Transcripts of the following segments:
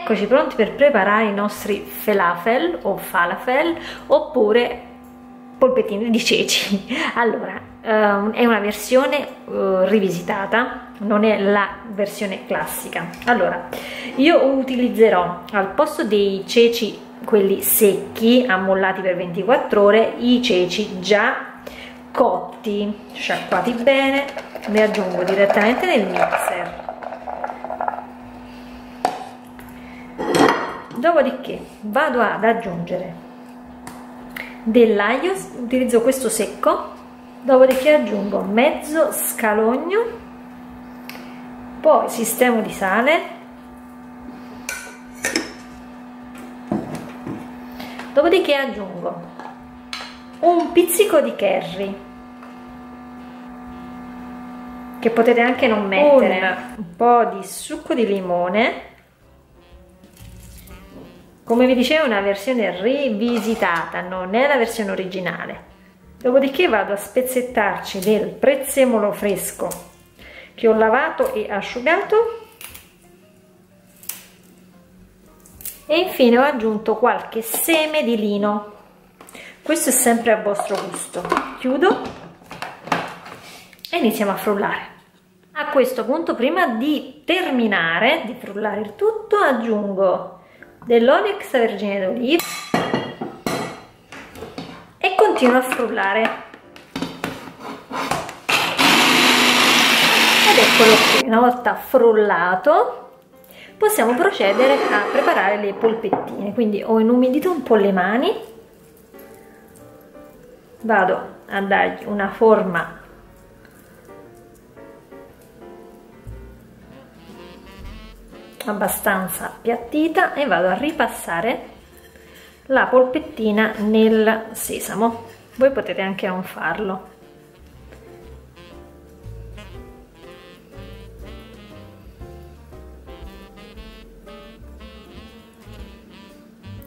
Eccoci pronti per preparare i nostri falafel o falafel oppure polpettine di ceci. Allora, è una versione rivisitata, non è la versione classica. Allora, io utilizzerò al posto dei ceci, quelli secchi, ammollati per 24 ore, i ceci già cotti, sciacquati bene, li aggiungo direttamente nel mixer. Dopodiché vado ad aggiungere dell'aglio, utilizzo questo secco, dopodiché aggiungo mezzo scalogno, poi sistemo di sale, dopodiché aggiungo un pizzico di curry, che potete anche non mettere, un po' di succo di limone. Come vi dicevo, è una versione rivisitata, non è la versione originale. Dopodiché vado a spezzettarci del prezzemolo fresco che ho lavato e asciugato e infine ho aggiunto qualche seme di lino. Questo è sempre a vostro gusto. Chiudo e iniziamo a frullare. A questo punto, prima di terminare di frullare il tutto, aggiungo dell'olio extravergine d'oliva e continuo a frullare, ed eccolo qui. Una volta frullato possiamo procedere a preparare le polpettine, quindi ho inumidito un po' le mani, vado a dargli una forma abbastanza appiattita e vado a ripassare la polpettina nel sesamo. Voi potete anche non farlo.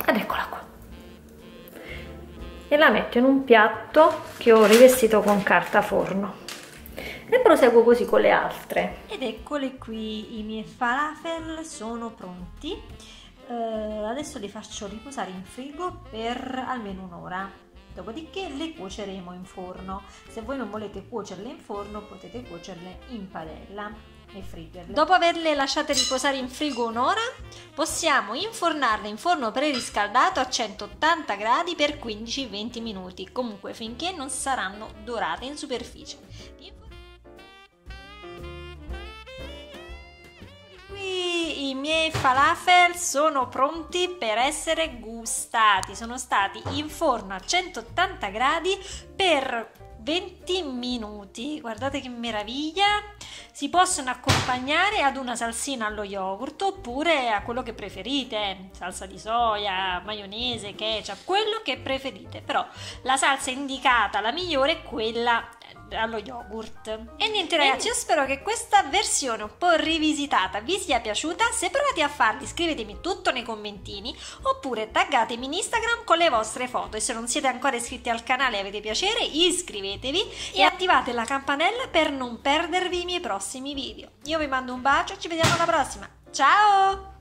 Ed eccola qua. E la metto in un piatto che ho rivestito con carta forno. E proseguo così con le altre. Ed eccole qui, i miei falafel sono pronti. Adesso li faccio riposare in frigo per almeno un'ora, dopodiché le cuoceremo in forno. Se voi non volete cuocerle in forno, potete cuocerle in padella e friggerle. Dopo averle lasciate riposare in frigo un'ora, possiamo infornarle in forno preriscaldato a 180 gradi per 15-20 minuti, comunque finché non saranno dorate in superficie. I miei falafel sono pronti per essere gustati, sono stati in forno a 180 gradi per 20 minuti, guardate che meraviglia. Si possono accompagnare ad una salsina allo yogurt oppure a quello che preferite, salsa di soia, maionese, ketchup, quello che preferite, però la salsa indicata, la migliore, è quella allo yogurt. E niente ragazzi, io spero che questa versione un po' rivisitata vi sia piaciuta. Se provate a farli, scrivetemi tutto nei commentini oppure taggatemi in Instagram con le vostre foto, e se non siete ancora iscritti al canale e avete piacere, iscrivetevi e attivate la campanella per non perdervi i miei prossimi video. Io vi mando un bacio, ci vediamo alla prossima, ciao!